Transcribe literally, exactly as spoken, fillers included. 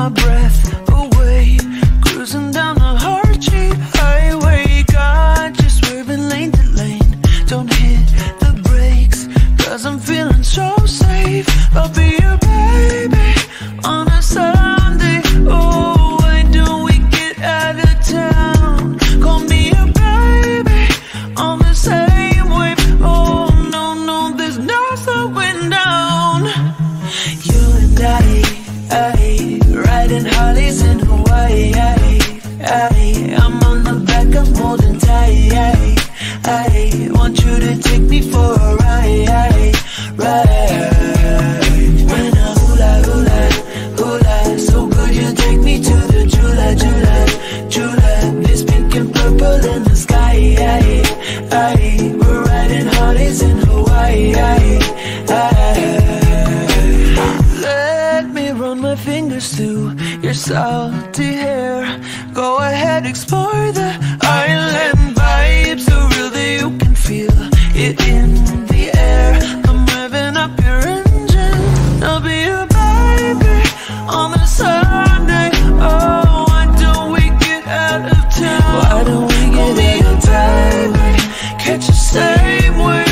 my breath away, cruising down the hard-shaped highway. God, just swerving lane to lane, don't hit the brakes, cause I'm feeling so safe. I'll be your baby on a Sunday. Oh, why don't we get out of town? Call me your baby on the same wave. Oh, no, no, there's no slowing down. You and I, I riding Harleys in Hawaii. I'm on the back, I'm holding tight. I want you to take me for a ride, ride. When I hula hula hula, so good you take me to the Jula Jula Jula. There's pink and purple in the sky. We're riding Harleys in Hawaii. My fingers through your salty hair, go ahead, explore the island. Vibes so real that you can feel it in the air. I'm revving up your engine, I'll be your baby on a Sunday. Oh, why don't we get out of town? Why don't we get out of town? Catch the same way.